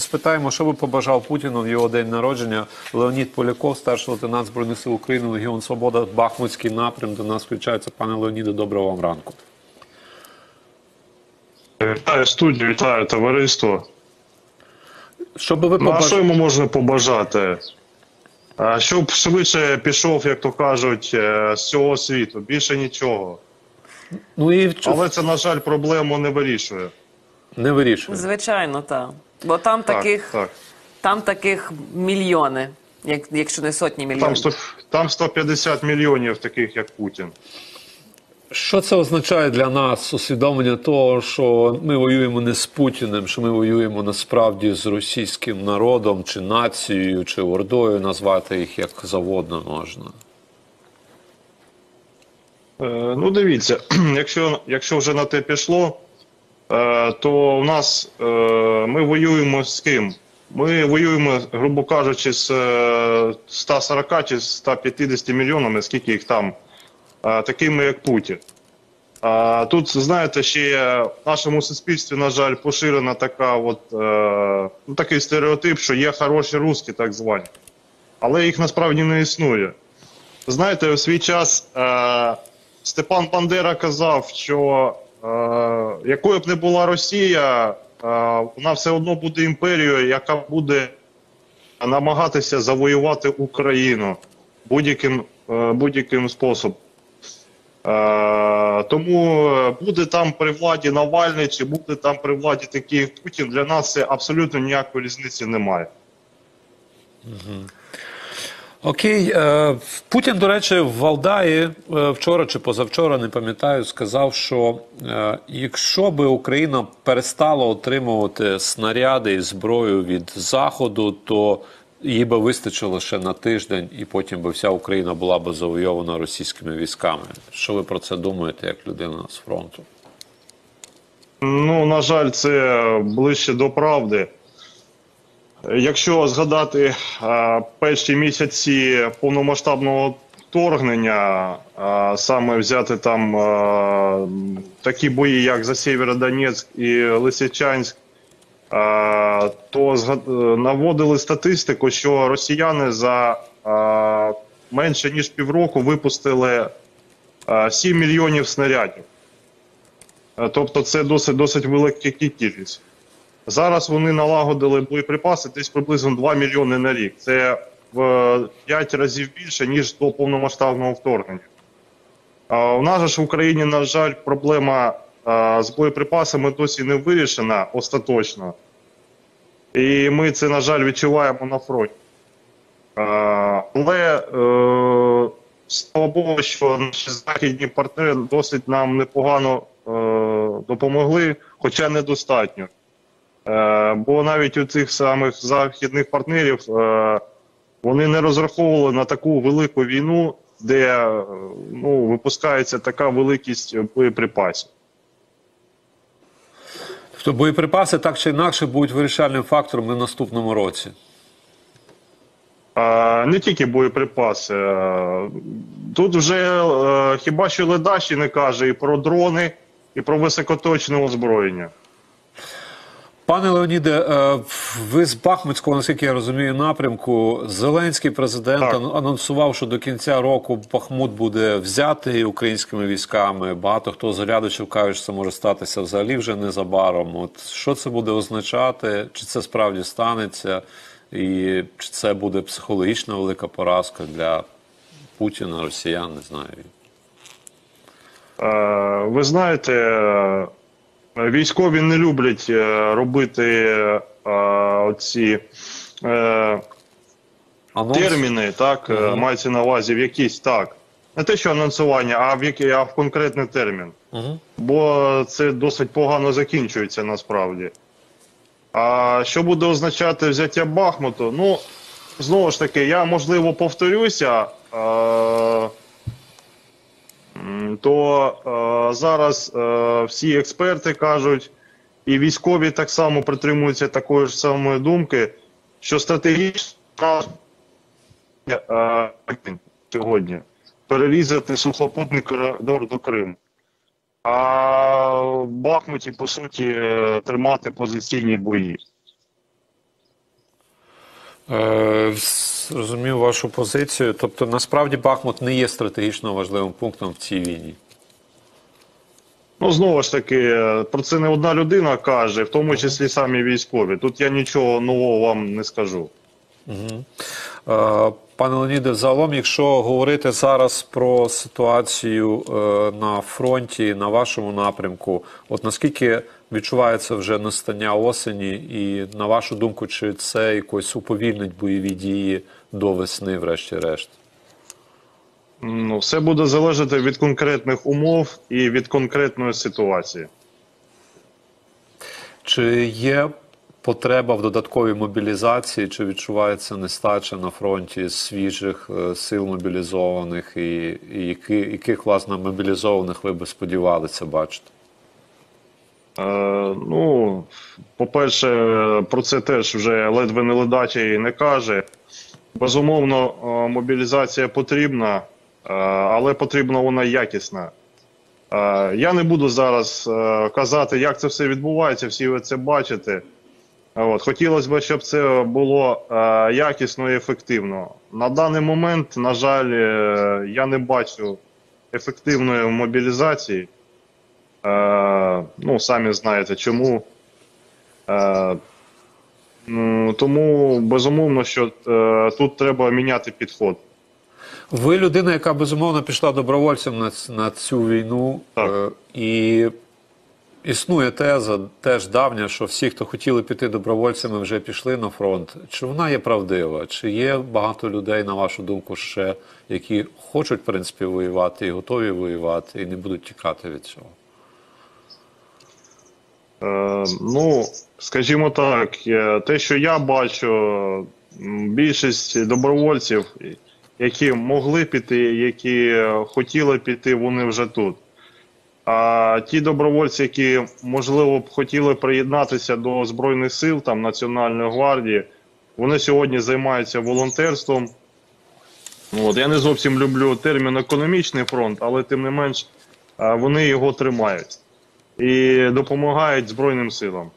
спитаємо, що би побажав Путіну в його день народження. Леонід Поляков, старший лейтенант Збройних сил України, Легіон Свобода, Бахмутський напрям, до нас включається. Пане Леоніде, доброго вам ранку. Вітаю студію, вітаю товариство. Що би ви побажали? А що йому можна побажати? Щоб швидше пішов, як то кажуть, з цього світу. Більше нічого. Ну, і... Але це, на жаль, проблему не вирішує. Не вирішує. Звичайно, так. Бо там, так, там таких мільйони, якщо не сотні мільйонів. Там 150 мільйонів таких, як Путін. Що це означає для нас, усвідомлення того, що ми воюємо не з Путіним, що ми воюємо насправді з російським народом, чи нацією, чи ордою, назвати їх як завгодно можна? Ну, дивіться, якщо вже на те пішло, то у нас, ми воюємо з ким? Ми воюємо, грубо кажучи, з 140 чи 150 мільйонами, скільки їх там, такими як Путін. Тут, знаєте, ще в нашому суспільстві, на жаль, поширена така от, ну, такий стереотип, що є хороші русські, так звані. Але їх насправді не існує. Знаєте, у свій час Степан Бандера казав, що якою б не була Росія, вона все одно буде імперією, яка буде намагатися завоювати Україну будь-яким способом. Тому буде там при владі Навальний, чи буде там при владі такий Путін, для нас це абсолютно ніякої різниці немає. Окей. Путін, до речі, в Валдаї вчора чи позавчора, не пам'ятаю, сказав, що якщо би Україна перестала отримувати снаряди і зброю від Заходу, то їй би вистачило ще на тиждень, і потім би вся Україна була би завойована російськими військами. Що ви про це думаєте, як людина з фронту? Ну, на жаль, це ближче до правди. Якщо згадати перші місяці повномасштабного вторгнення, саме взяти там такі бої, як за Сєвєродонецьк і Лисичанськ, то наводили статистику, що росіяни за менше ніж півроку випустили 7 мільйонів снарядів. Тобто це досить велика кількість. Зараз вони налагодили боєприпаси десь приблизно 2 мільйони на рік. Це в 5 разів більше, ніж до повномасштабного вторгнення. У нас ж в Україні, на жаль, проблема з боєприпасами досі не вирішена остаточно. І ми це, на жаль, відчуваємо на фронті. Але, слава Богу, що наші західні партнери досить нам непогано допомогли, хоча недостатньо. Бо навіть у цих самих західних партнерів вони не розраховували на таку велику війну, де, ну, випускається така великість боєприпасів. Тобто боєприпаси так чи інакше будуть вирішальним фактором на наступному році? Не тільки боєприпаси. Тут вже хіба що ледачі не каже і про дрони, і про високоточне озброєння. Пане Леоніде, ви з Бахмутського, наскільки я розумію, напрямку. Зеленський, президент, анонсував, що до кінця року Бахмут буде взятий українськими військами. Багато хто з глядачів каже, що це може статися взагалі вже незабаром. От що це буде означати? Чи це справді станеться? І чи це буде психологічна велика поразка для Путіна, росіян, не знаю. Ви знаєте... Військові не люблять робити оці терміни, так, мається на увазі в якісь, так, не те, що анонсування, а в конкретний термін. Бо це досить погано закінчується насправді. А що буде означати взяття Бахмуту? Ну, знову ж таки, я, можливо, повторюся, то зараз всі експерти кажуть, і військові так само притримуються такої ж самої думки, що стратегічно сьогодні перерізати сухопутний коридор до Криму. А в Бахмуті, по суті, тримати позиційні бої. Зрозумів вашу позицію. Тобто, насправді, Бахмут не є стратегічно важливим пунктом в цій війні. Ну, знову ж таки, про це не одна людина каже, в тому числі самі військові. Тут я нічого нового вам не скажу. Угу. Пане Леоніде, загалом, якщо говорити зараз про ситуацію на фронті, на вашому напрямку, от наскільки відчувається вже настання осені і, на вашу думку, чи це якось уповільнить бойові дії до весни, врешті-решт? Ну, все буде залежати від конкретних умов і від конкретної ситуації. Чи є потреба в додатковій мобілізації, чи відчувається нестача на фронті свіжих сил мобілізованих, і яких, власне, мобілізованих ви би сподівалися бачити? Ну, по-перше, про це теж вже ледве не ледачий не каже. Безумовно, мобілізація потрібна, але потрібна вона якісна. Я не буду зараз казати, як це все відбувається, всі ви це бачите. От. Хотілося б, щоб це було якісно і ефективно. На даний момент, на жаль, я не бачу ефективної мобілізації. Ну, самі знаєте чому. Тому, безумовно, що тут треба міняти підход. Ви людина, яка, безумовно, пішла добровольцем на цю війну. І існує теза, теж давня, що всі, хто хотіли піти добровольцями, вже пішли на фронт. Чи вона є правдива? Чи є багато людей, на вашу думку, ще, які хочуть, в принципі, воювати і готові воювати, і не будуть тікати від цього? Ну, скажімо так, те, що я бачу, більшість добровольців, які могли піти, які хотіли піти, вони вже тут. А ті добровольці, які, можливо, б хотіли приєднатися до Збройних сил, там, Національної гвардії, вони сьогодні займаються волонтерством. От, я не зовсім люблю термін «економічний фронт», але, тим не менш, вони його тримають і допомагають Збройним силам.